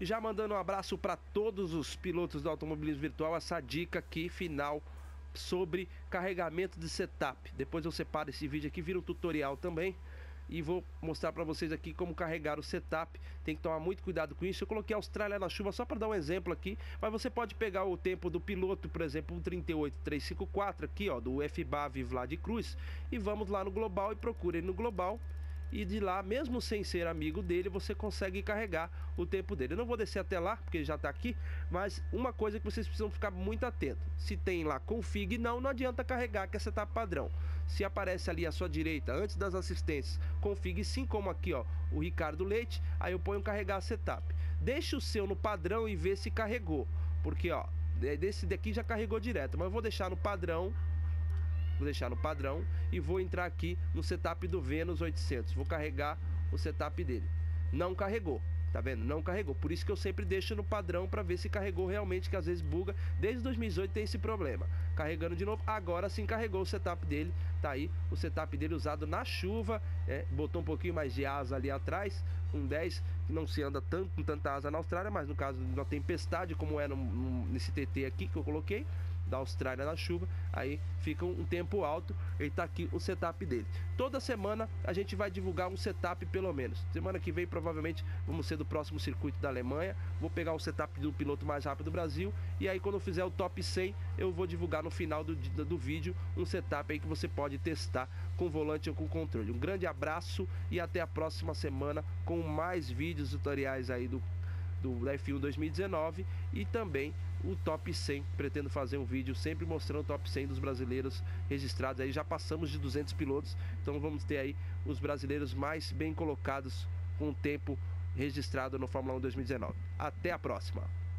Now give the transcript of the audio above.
E já mandando um abraço para todos os pilotos do automobilismo virtual, essa dica aqui final sobre carregamento de setup. Depois eu separo esse vídeo aqui, vira um tutorial também, e vou mostrar para vocês aqui como carregar o setup. Tem que tomar muito cuidado com isso. Eu coloquei a Austrália na chuva só para dar um exemplo aqui, mas você pode pegar o tempo do piloto, por exemplo, 1:38.354 aqui, ó, do FBAV Vladi Cruz, e vamos lá no global e procurem no global. E de lá, mesmo sem ser amigo dele, você consegue carregar o tempo dele. Eu não vou descer até lá, porque ele já está aqui. Mas uma coisa que vocês precisam ficar muito atento: se tem lá config não, não adianta carregar, que é setup padrão. Se aparece ali à sua direita, antes das assistências, config sim, como aqui, ó, o Ricardo Leite, aí eu ponho carregar setup. Deixa o seu no padrão e vê se carregou, porque ó, desse daqui já carregou direto, mas eu vou deixar no padrão. Vou deixar no padrão e vou entrar aqui no setup do Vênus 800. Vou carregar o setup dele. Não carregou, tá vendo? Não carregou. Por isso que eu sempre deixo no padrão para ver se carregou realmente, que às vezes buga. Desde 2018 tem esse problema. Carregando de novo. Agora sim carregou o setup dele. Tá aí o setup dele usado na chuva. É, botou um pouquinho mais de asa ali atrás. Um 10, que não se anda tanto com tanta asa na Austrália, mas no caso de uma tempestade, como é nesse TT aqui que eu coloquei, da Austrália na chuva, aí fica um tempo alto. Ele tá aqui o setup dele. Toda semana a gente vai divulgar um setup, pelo menos. Semana que vem provavelmente vamos ser do próximo circuito da Alemanha. Vou pegar o setup do piloto mais rápido do Brasil, e aí quando eu fizer o top 100 eu vou divulgar no final do vídeo um setup aí que você pode testar com volante ou com controle. Um grande abraço e até a próxima semana com mais vídeos, tutoriais aí da F1 2019 e também o top 100. Pretendo fazer um vídeo sempre mostrando o top 100 dos brasileiros registrados. Aí já passamos de 200 pilotos, então vamos ter aí os brasileiros mais bem colocados com o tempo registrado no Fórmula 1 2019. Até a próxima!